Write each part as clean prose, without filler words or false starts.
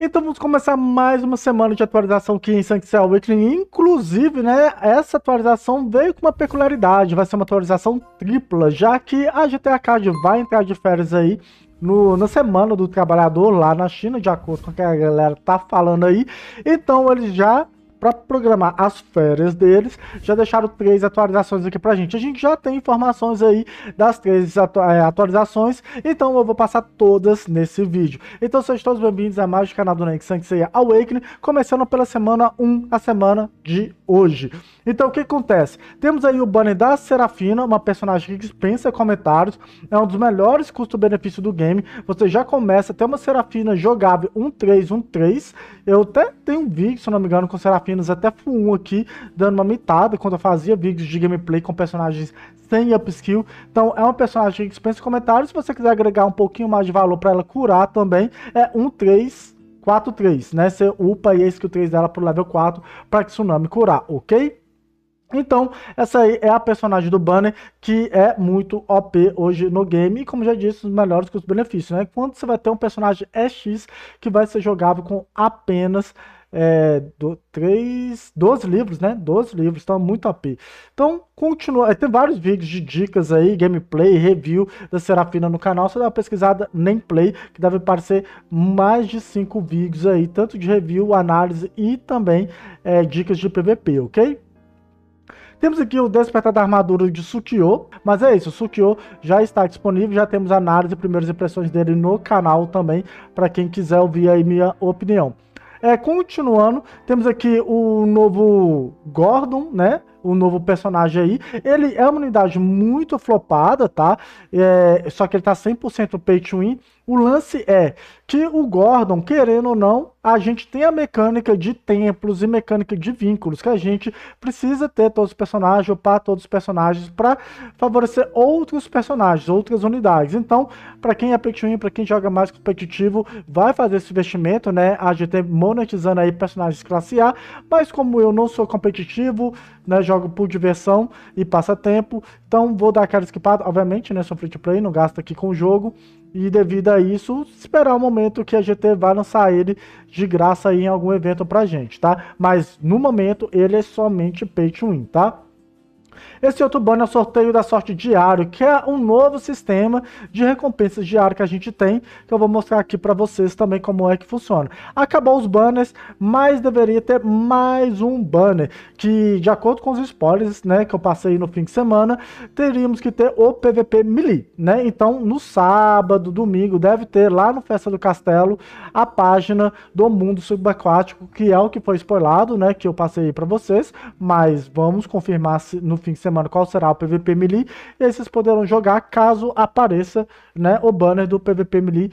Então vamos começar mais uma semana de atualização aqui em Sanctuary Weekly. Inclusive, né, essa atualização veio com uma peculiaridade, vai ser uma atualização tripla, já que a GTA Card vai entrar de férias aí na semana do trabalhador lá na China, de acordo com o que a galera tá falando aí. Então eles já, para programar as férias deles, já deixaram 3 atualizações aqui pra gente. A gente já tem informações aí das 3 atualizações, então eu vou passar todas nesse vídeo. Então sejam todos bem-vindos a mais um canal do NeN Play Awakening, começando pela semana 1, a semana de hoje. Então o que acontece? Temos aí o banner da Serafina, uma personagem que dispensa comentários, é um dos melhores custo-benefício do game. Você já começa a ter uma Serafina jogável 1-3-1-3, eu até tenho um vídeo, se não me engano, com Serafina até full 1 aqui, dando uma mitada quando eu fazia vídeos de gameplay com personagens sem upskill. Então é uma personagem que dispensa comentários. Se você quiser agregar um pouquinho mais de valor para ela curar também, é 1-3-4-3, né? Você upa aí a skill 3 dela pro level 4 para Tsunami curar, ok? Então, essa aí é a personagem do banner, que é muito OP hoje no game, e como já disse, os melhores custos-benefícios, né? Quando você vai ter um personagem EX que vai ser jogável com apenas 12 livros, né? 12 livros, então muito OP. Então, continua. Tem vários vídeos de dicas aí, gameplay, review da Serafina no canal. Só dá uma pesquisada NeN Play, que deve aparecer mais de 5 vídeos aí, tanto de review, análise e também dicas de PVP, ok? Temos aqui o Despertar da Armadura de Sukiyo, mas é isso, o Sukiyo já está disponível, já temos análise e primeiras impressões dele no canal também, para quem quiser ouvir aí minha opinião. Continuando, temos aqui o novo Gordon, né? O novo personagem aí. Ele é uma unidade muito flopada, tá? Só que ele tá 100% pay to win. O lance é que o Gordon, querendo ou não, a gente tem a mecânica de templos e mecânica de vínculos, que a gente precisa ter todos os personagens, upar todos os personagens para favorecer outros personagens, outras unidades. Então, para quem é pay to win, para quem joga mais competitivo, vai fazer esse investimento, né? A gente tem monetizando aí personagens classe A, mas como eu não sou competitivo, né, jogo por diversão e passatempo, então vou dar aquela esquipada, obviamente, né, sou free to play, não gasto aqui com o jogo, e devido a isso, esperar o momento que a GT vai lançar ele de graça aí em algum evento pra gente, tá? Mas no momento ele é somente pay to win, tá? Esse outro banner é o sorteio da sorte diário, que é um novo sistema de recompensas diário que a gente tem, que eu vou mostrar aqui para vocês também como é que funciona. Acabou os banners, mas deveria ter mais um banner, que de acordo com os spoilers, né, que eu passei no fim de semana, teríamos que ter o PVP Melee, né? Então no sábado, domingo, deve ter lá no Festa do Castelo a página do Mundo Subaquático, que é o que foi spoilado, né, que eu passei para vocês, mas vamos confirmar se no fim de semana qual será o PVP Melee, e aí vocês poderão jogar caso apareça, né, o banner do PVP Melee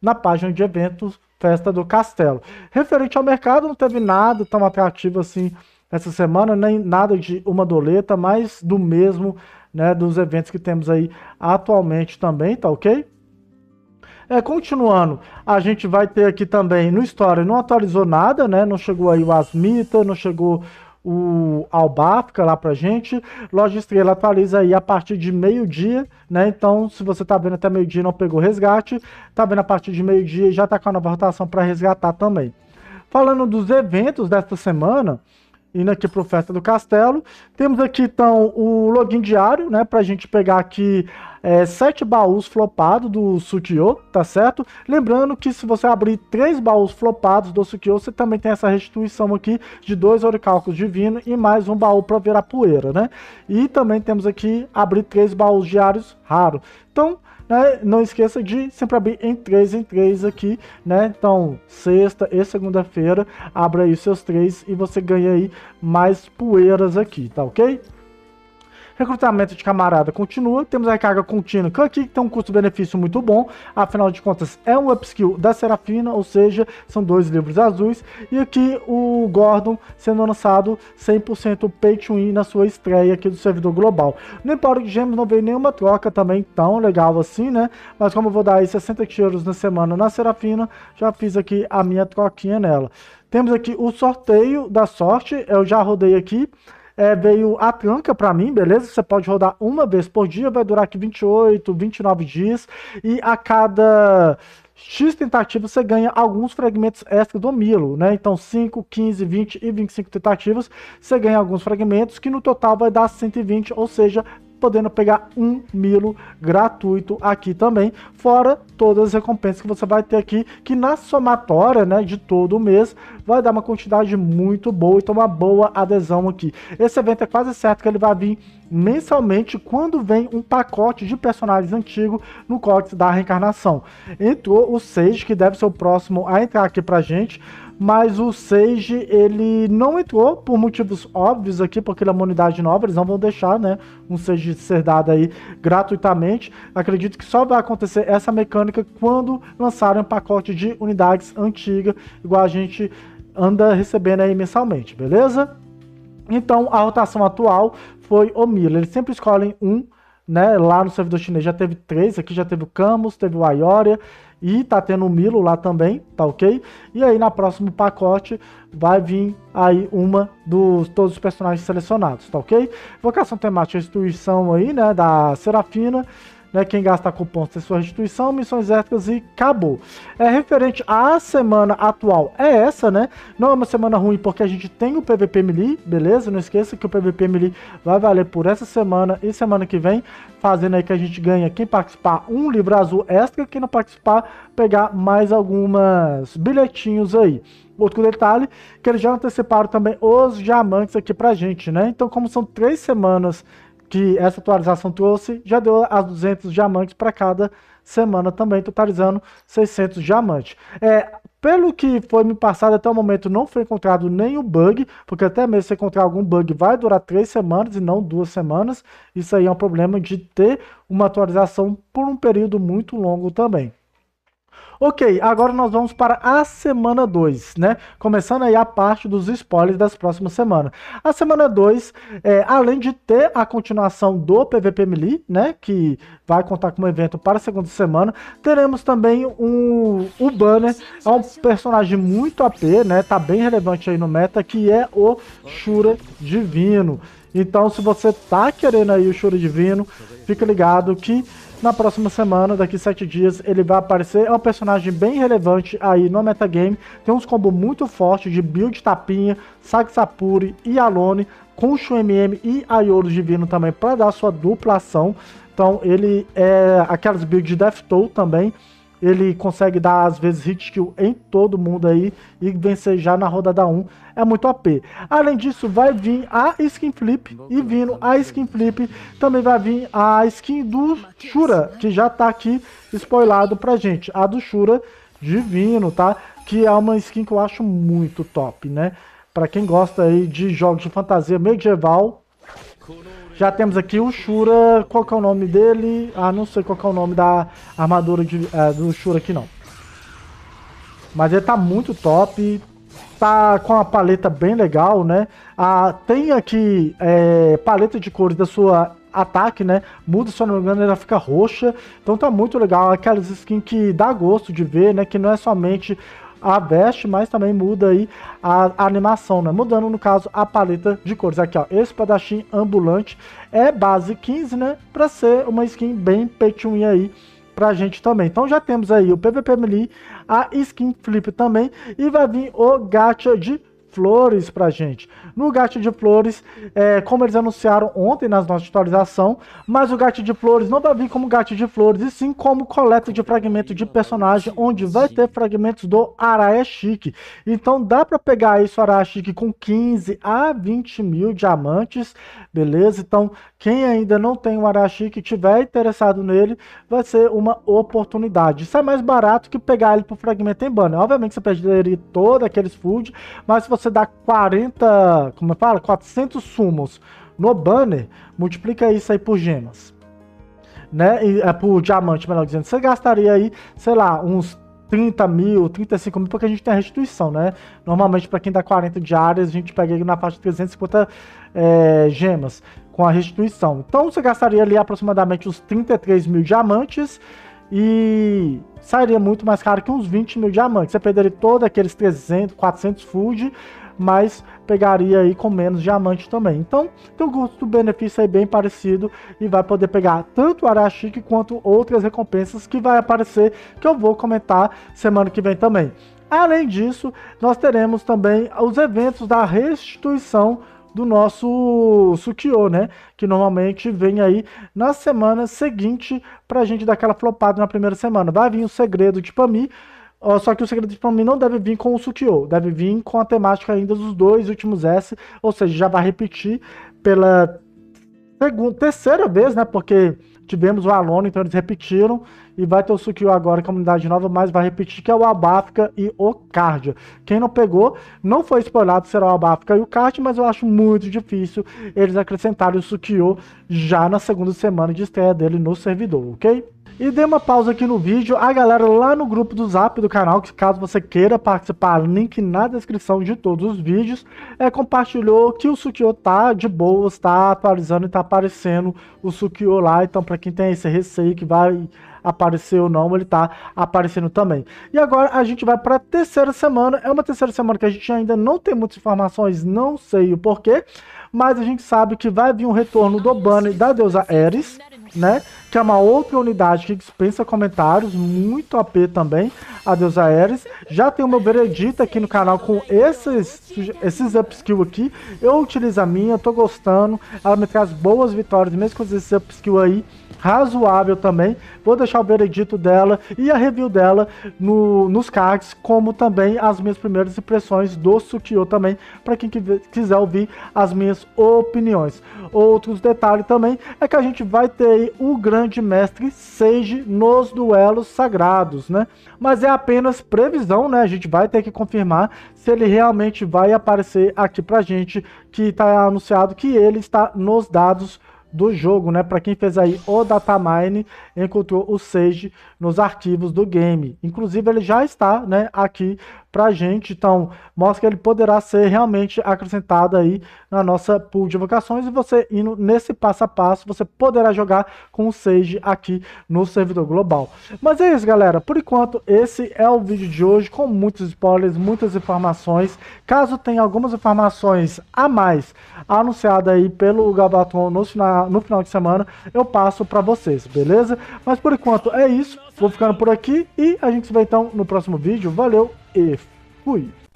na página de eventos Festa do Castelo. Referente ao mercado, não teve nada tão atrativo assim essa semana, nem nada de uma doleta, mas do mesmo, né, dos eventos que temos aí atualmente também, tá ok? Continuando, a gente vai ter aqui também no Story, não atualizou nada, né, não chegou aí o Asmita, não chegou o Albafica lá pra gente. Loja Estrela atualiza aí a partir de meio-dia, né? Então, se você tá vendo até meio-dia não pegou resgate, tá vendo a partir de meio-dia já tá com a nova rotação para resgatar também. Falando dos eventos desta semana, indo aqui pro Festa do Castelo, temos aqui então o login diário, né? Pra gente pegar aqui 7 baús flopados do Sukiyo, tá certo? Lembrando que se você abrir 3 baús flopados do Sukiyo, você também tem essa restituição aqui de 2 oricalcos divinos e mais um baú para virar poeira, né? E também temos aqui abrir 3 baús diários raros. Então, né, não esqueça de sempre abrir em 3 aqui, né? Então, sexta e segunda-feira, abra aí os seus 3 e você ganha aí mais poeiras aqui, tá ok? Recrutamento de camarada continua, temos a recarga contínua aqui, que tem um custo-benefício muito bom, afinal de contas é um upskill da Serafina, ou seja, são 2 livros azuis, e aqui o Gordon sendo lançado 100% pay to win na sua estreia aqui do servidor global. No Empório de Gêmeos não veio nenhuma troca também tão legal assim, né, mas como eu vou dar aí 60 tiros na semana na Serafina, já fiz aqui a minha troquinha nela. Temos aqui o sorteio da sorte, eu já rodei aqui. Veio a tranca pra mim, beleza? Você pode rodar uma vez por dia, vai durar aqui 28, 29 dias, e a cada X tentativas você ganha alguns fragmentos extra do Milo, né? Então 5, 15, 20 e 25 tentativas você ganha alguns fragmentos, que no total vai dar 120, ou seja, podendo pegar um Milo gratuito aqui também, fora todas as recompensas que você vai ter aqui, que na somatória, né, de todo o mês, vai dar uma quantidade muito boa, então uma boa adesão aqui. Esse evento é quase certo que ele vai vir mensalmente, quando vem um pacote de personagens antigos no Códice da Reencarnação. Entrou o Sage, que deve ser o próximo a entrar aqui pra gente, mas o Sage, ele não entrou por motivos óbvios aqui, porque ele é uma unidade nova, eles não vão deixar, né, um Sage ser dado aí gratuitamente. Acredito que só vai acontecer essa mecânica quando lançarem um pacote de unidades antigas, igual a gente anda recebendo aí mensalmente, beleza? Então, a rotação atual foi o Milo. Eles sempre escolhem um, né? Lá no servidor chinês já teve 3, aqui já teve o Camus, teve o Aioria e tá tendo o Milo lá também, tá ok? E aí, na próximo pacote, vai vir aí uma dos todos os personagens selecionados, tá ok? Vocação temática, instituição aí, né? Da Serafina. Né, quem gasta cupom tem sua restituição, missões éticas e acabou. É referente à semana atual, é essa, né? Não é uma semana ruim porque a gente tem o PVP Melee, beleza? Não esqueça que o PVP Melee vai valer por essa semana e semana que vem, fazendo aí que a gente ganha, quem participar, um livro azul extra, quem não participar, pegar mais algumas bilhetinhos aí. Outro detalhe, que eles já anteciparam também os diamantes aqui pra gente, né? Então, como são 3 semanas que essa atualização trouxe, já deu as 200 diamantes para cada semana também, totalizando 600 diamantes. Pelo que foi me passado até o momento, não foi encontrado nenhum bug, porque até mesmo se encontrar algum bug vai durar 3 semanas e não 2 semanas. Isso aí é um problema de ter uma atualização por um período muito longo também. Ok, agora nós vamos para a semana 2, né? Começando aí a parte dos spoilers das próximas semanas. A semana 2, além de ter a continuação do PVP Melee, né? Que vai contar com um evento para a segunda semana, teremos também o Banner, é um personagem muito AP, né? Tá bem relevante aí no meta, que é o Shura Divino. Então, se você tá querendo aí o Shura Divino, fica ligado que na próxima semana, daqui 7 dias, ele vai aparecer. É um personagem bem relevante aí no metagame. Tem uns combos muito fortes de build tapinha, Sagisapuri e Alone, com Shu MM e Aiolo Divino também para dar sua dupla ação. Então ele é aquelas builds de Death Toll também. Ele consegue dar, às vezes, hit kill em todo mundo aí e vencer já na rodada 1. É muito AP. Além disso, vai vir a skin flip. E vindo a skin flip, também vai vir a skin do Shura, que já tá aqui spoilado pra gente. A do Shura Divino, tá? Que é uma skin que eu acho muito top, né? Pra quem gosta aí de jogos de fantasia medieval. Já temos aqui o Shura, qual que é o nome dele? Ah, não sei qual que é o nome da armadura do Shura aqui, não. Mas ele tá muito top, tá com uma paleta bem legal, né? Ah, tem aqui paleta de cores da sua ataque, né? Muda, se eu não me engano, ela fica roxa. Então tá muito legal, aquelas skins que dá gosto de ver, né? Que não é somente a veste, mas também muda aí a animação, né? Mudando, no caso, a paleta de cores. Aqui, ó, espadachim ambulante é base 15, né? Pra ser uma skin bem pay-to-win aí pra gente também. Então já temos aí o PVP Melee, a skin flip também, e vai vir o gacha de flores pra gente. No gacha de flores, como eles anunciaram ontem nas nossas atualizações, mas o gacha de flores não vai vir como gacha de flores, e sim como coleta de fragmento de personagem, onde vai ter fragmentos do Arachique. Então dá pra pegar isso, Arachique, com 15 a 20 mil diamantes, beleza? Então quem ainda não tem o Arachique e tiver interessado nele, vai ser uma oportunidade. Isso é mais barato que pegar ele pro fragmento em banner. Obviamente você perderia todo aqueles food, mas se você dá 400 sumos no banner, multiplica isso aí por gemas, né? E por diamante, melhor dizendo. Você gastaria aí, sei lá, uns 30 mil, 35 mil, porque a gente tem a restituição, né? Normalmente, para quem dá 40 diárias, a gente pega aí na faixa de 350 gemas com a restituição. Então, você gastaria ali aproximadamente uns 33 mil diamantes e sairia muito mais caro que uns 20 mil diamantes. Você perderia todos aqueles 300, 400 food, mas pegaria aí com menos diamante também. Então, teu custo-benefício é bem parecido e vai poder pegar tanto o Arachique quanto outras recompensas que vai aparecer, que eu vou comentar semana que vem também. Além disso, nós teremos também os eventos da restituição do nosso Sukiyo, né? Que normalmente vem aí na semana seguinte pra gente dar aquela flopada na primeira semana. Vai vir o segredo de Pami, só que o segredo de Pami não deve vir com o Sukiyo, deve vir com a temática ainda dos dois últimos S, ou seja, já vai repetir pela terceira vez, né? Porque tivemos o Alone, então eles repetiram, e vai ter o Sukiyo agora, comunidade nova, mas vai repetir, que é o Albafica e o Card. Quem não pegou, não foi spoilado, será o Albafica e o Card, mas eu acho muito difícil eles acrescentarem o Sukiyo já na segunda semana de estreia dele no servidor, ok? E dei uma pausa aqui no vídeo, a galera lá no grupo do Zap do canal, que caso você queira participar, link na descrição de todos os vídeos, compartilhou que o Sukiyo tá de boas, tá atualizando e tá aparecendo o Sukiyo lá, então pra quem tem esse receio que vai aparecer ou não, ele tá aparecendo também. E agora a gente vai pra terceira semana, é uma terceira semana que a gente ainda não tem muitas informações, não sei o porquê, mas a gente sabe que vai vir um retorno do banner da deusa Ares, né, que é uma outra unidade que dispensa comentários, muito AP também, a deusa Ares. Já tem o meu veredito aqui no canal com esses upskill aqui, eu utilizo a minha, tô gostando, ela me traz boas vitórias, mesmo com esse upskill aí, razoável também. Vou deixar o veredito dela e a review dela nos cards, como também as minhas primeiras impressões do Sukiyo também, para quem quiser ouvir as minhas opiniões. Outros detalhes também é que a gente vai ter aí o grande mestre Sage nos duelos sagrados, né? Mas é apenas previsão, né? A gente vai ter que confirmar se ele realmente vai aparecer aqui pra gente, que tá anunciado que ele está nos dados do jogo, né? Para quem fez aí o datamine, encontrou o Sage nos arquivos do game. Inclusive ele já está, né, aqui pra gente, então mostra que ele poderá ser realmente acrescentado aí na nossa pool de vocações, e você indo nesse passo a passo, você poderá jogar com o Sage aqui no servidor global. Mas é isso, galera, por enquanto esse é o vídeo de hoje, com muitos spoilers, muitas informações. Caso tenha algumas informações a mais anunciada aí pelo Gabaton no final de semana, eu passo pra vocês, beleza? Mas por enquanto é isso, vou ficando por aqui e a gente se vê então no próximo vídeo. Valeu e fui!